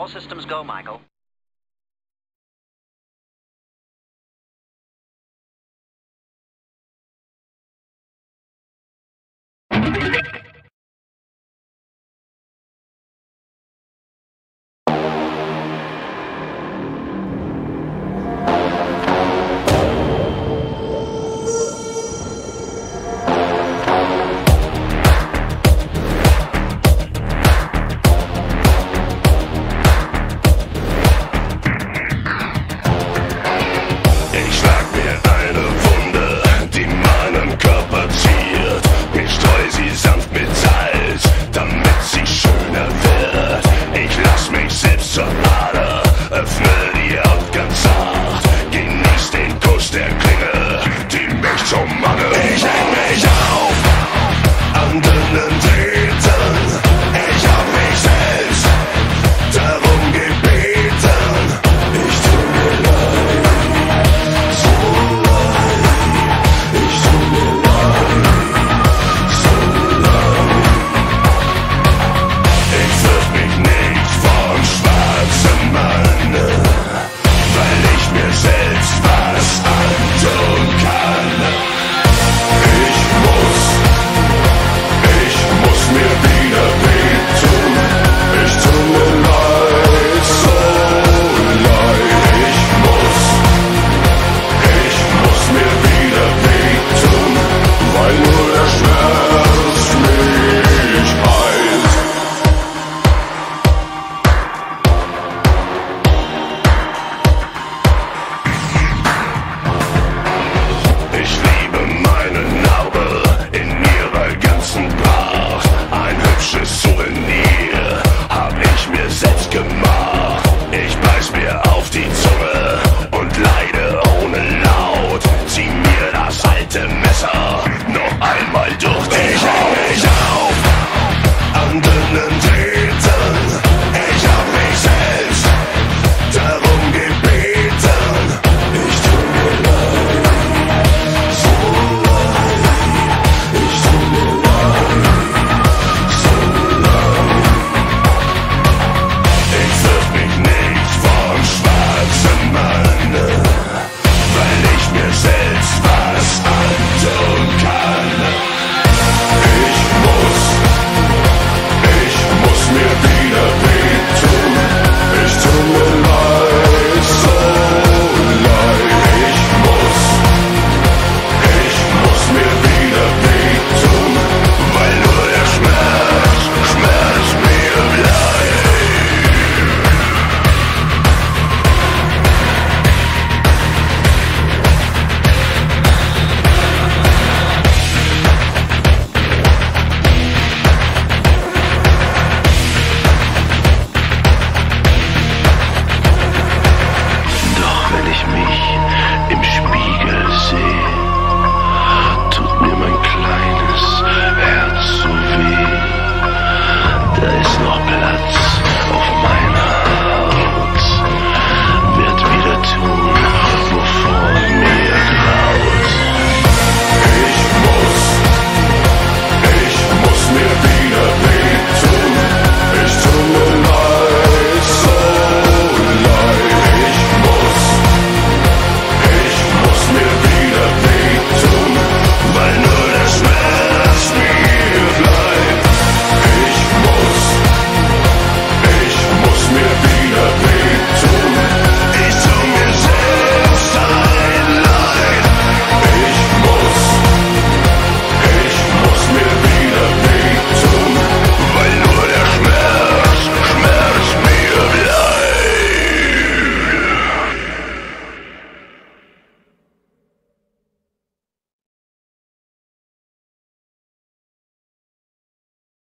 All systems go, Michael. Genießt den Kuss der Klinge, die mich zum Manne macht.